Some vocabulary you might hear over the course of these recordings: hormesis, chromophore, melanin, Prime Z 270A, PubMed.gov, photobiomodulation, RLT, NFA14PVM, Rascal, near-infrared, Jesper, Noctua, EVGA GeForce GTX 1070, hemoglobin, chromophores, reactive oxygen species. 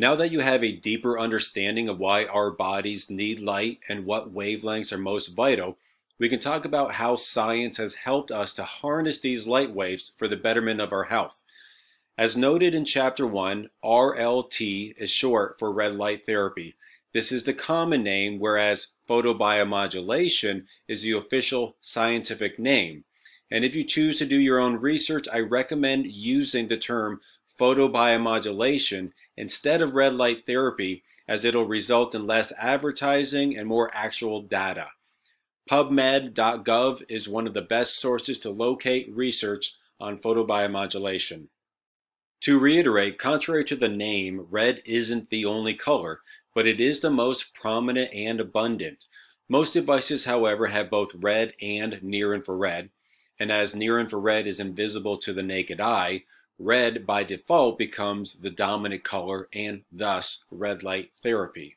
Now that you have a deeper understanding of why our bodies need light and what wavelengths are most vital, we can talk about how science has helped us to harness these light waves for the betterment of our health. As noted in Chapter 1, RLT is short for red light therapy. This is the common name, whereas photobiomodulation is the official scientific name. And if you choose to do your own research, I recommend using the term photobiomodulation instead of red light therapy, as it'll result in less advertising and more actual data. PubMed.gov is one of the best sources to locate research on photobiomodulation. To reiterate, contrary to the name, red isn't the only color, but it is the most prominent and abundant. Most devices, however, have both red and near-infrared, and as near-infrared is invisible to the naked eye, red by default becomes the dominant color and thus red light therapy.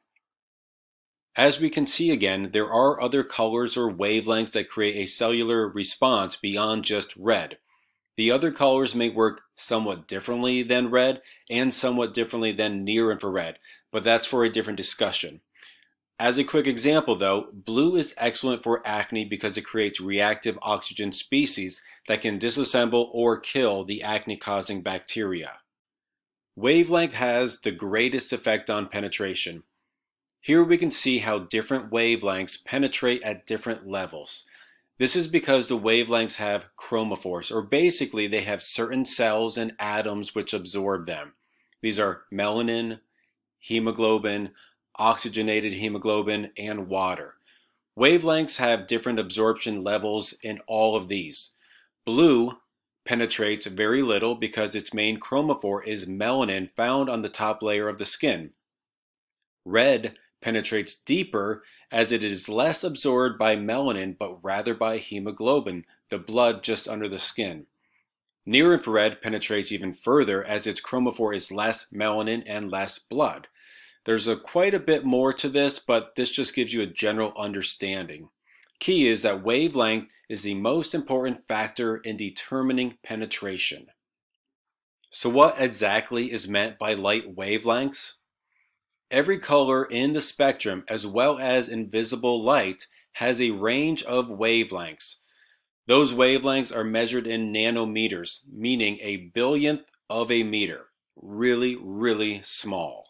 As we can see again, there are other colors or wavelengths that create a cellular response beyond just red. The other colors may work somewhat differently than red and somewhat differently than near-infrared, but that's for a different discussion. As a quick example though, blue is excellent for acne because it creates reactive oxygen species that can disassemble or kill the acne-causing bacteria. Wavelength has the greatest effect on penetration. Here we can see how different wavelengths penetrate at different levels. This is because the wavelengths have chromophores, or basically they have certain cells and atoms which absorb them. These are melanin, hemoglobin, oxygenated hemoglobin, and water. Wavelengths have different absorption levels in all of these. Blue penetrates very little because its main chromophore is melanin found on the top layer of the skin. Red penetrates deeper as it is less absorbed by melanin but rather by hemoglobin, the blood just under the skin. Near-infrared penetrates even further as its chromophore is less melanin and less blood. There's quite a bit more to this, but this just gives you a general understanding. Key is that wavelength is the most important factor in determining penetration. So what exactly is meant by light wavelengths? Every color in the spectrum, as well as invisible light, has a range of wavelengths. Those wavelengths are measured in nanometers, meaning a billionth of a meter. Really, really small.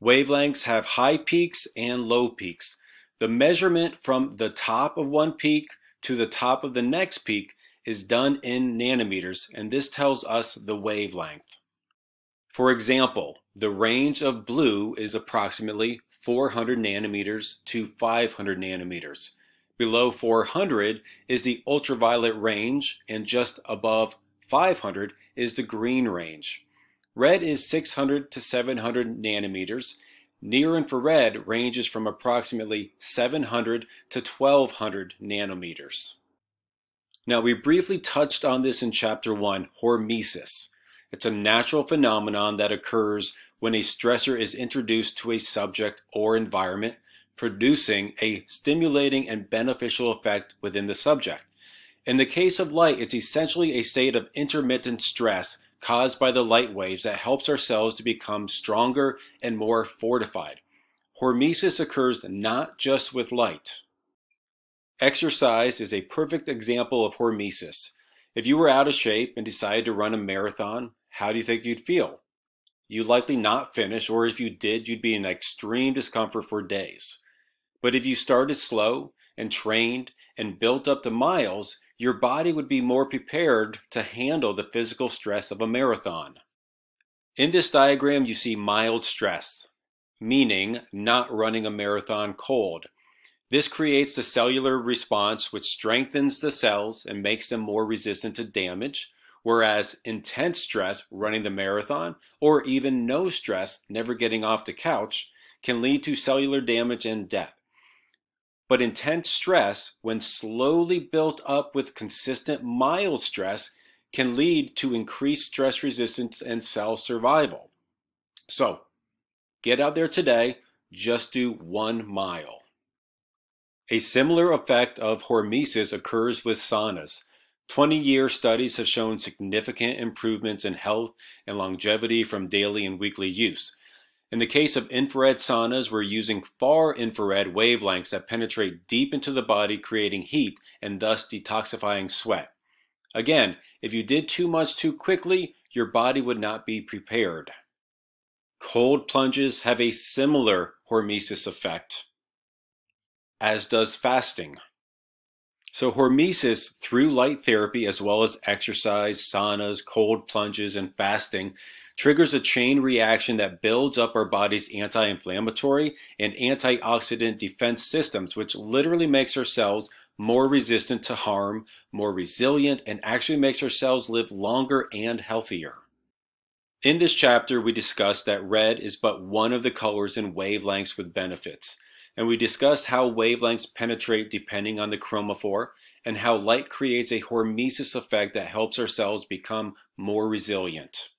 Wavelengths have high peaks and low peaks. The measurement from the top of one peak to the top of the next peak is done in nanometers, and this tells us the wavelength. For example, the range of blue is approximately 400 nanometers to 500 nanometers. Below 400 is the ultraviolet range, and just above 500 is the green range. Red is 600 to 700 nanometers. Near-infrared ranges from approximately 700 to 1200 nanometers. Now, we briefly touched on this in Chapter 1, hormesis. It's a natural phenomenon that occurs when a stressor is introduced to a subject or environment, producing a stimulating and beneficial effect within the subject. In the case of light, it's essentially a state of intermittent stress caused by the light waves that helps our cells to become stronger and more fortified. Hormesis occurs not just with light. Exercise is a perfect example of hormesis. If you were out of shape and decided to run a marathon, how do you think you'd feel? You'd likely not finish, or if you did, you'd be in extreme discomfort for days. But if you started slow and trained and built up the miles, your body would be more prepared to handle the physical stress of a marathon. In this diagram, you see mild stress, meaning not running a marathon cold. This creates the cellular response, which strengthens the cells and makes them more resistant to damage, whereas intense stress, running the marathon, or even no stress, never getting off the couch, can lead to cellular damage and death. But intense stress, when slowly built up with consistent mild stress, can lead to increased stress resistance and cell survival. So, get out there today, just do 1 mile. A similar effect of hormesis occurs with saunas. 20-year studies have shown significant improvements in health and longevity from daily and weekly use. In the case of infrared saunas, we're using far infrared wavelengths that penetrate deep into the body, creating heat and thus detoxifying sweat. Again, if you did too much too quickly, your body would not be prepared. Cold plunges have a similar hormesis effect, as does fasting. So hormesis through light therapy, as well as exercise, saunas, cold plunges, and fasting, triggers a chain reaction that builds up our body's anti-inflammatory and antioxidant defense systems, which literally makes our cells more resistant to harm, more resilient, and actually makes our cells live longer and healthier. In this chapter, we discussed that red is but one of the colors in wavelengths with benefits. And we discussed how wavelengths penetrate depending on the chromophore and how light creates a hormesis effect that helps our cells become more resilient.